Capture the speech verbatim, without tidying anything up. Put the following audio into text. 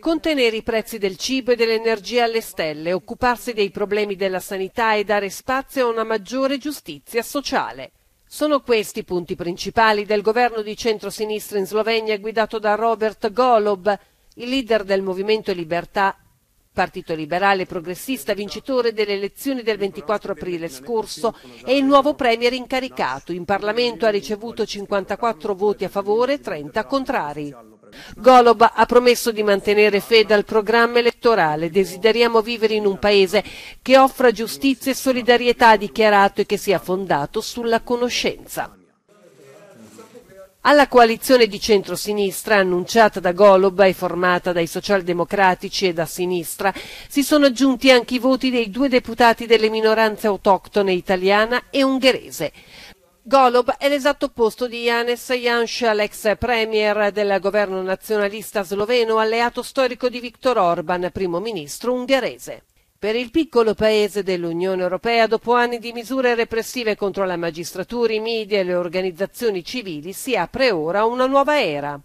Contenere i prezzi del cibo e dell'energia alle stelle, occuparsi dei problemi della sanità e dare spazio a una maggiore giustizia sociale. Sono questi i punti principali del governo di centrosinistra in Slovenia guidato da Robert Golob, il leader del Movimento Libertà, partito liberale progressista vincitore delle elezioni del ventiquattro aprile scorso e il nuovo premier incaricato. In Parlamento ha ricevuto cinquantaquattro voti a favore e trenta contrari. Golob ha promesso di mantenere fede al programma elettorale. Desideriamo vivere in un paese che offra giustizia e solidarietà, ha dichiarato, e che sia fondato sulla conoscenza. Alla coalizione di centrosinistra, annunciata da Golob e formata dai socialdemocratici e da sinistra, si sono aggiunti anche i voti dei due deputati delle minoranze autoctone italiana e ungherese. Golob è l'esatto opposto di Janez Janša, l'ex premier del governo nazionalista sloveno, alleato storico di Viktor Orbán, primo ministro ungherese. Per il piccolo paese dell'Unione Europea, dopo anni di misure repressive contro la magistratura, i media e le organizzazioni civili, si apre ora una nuova era.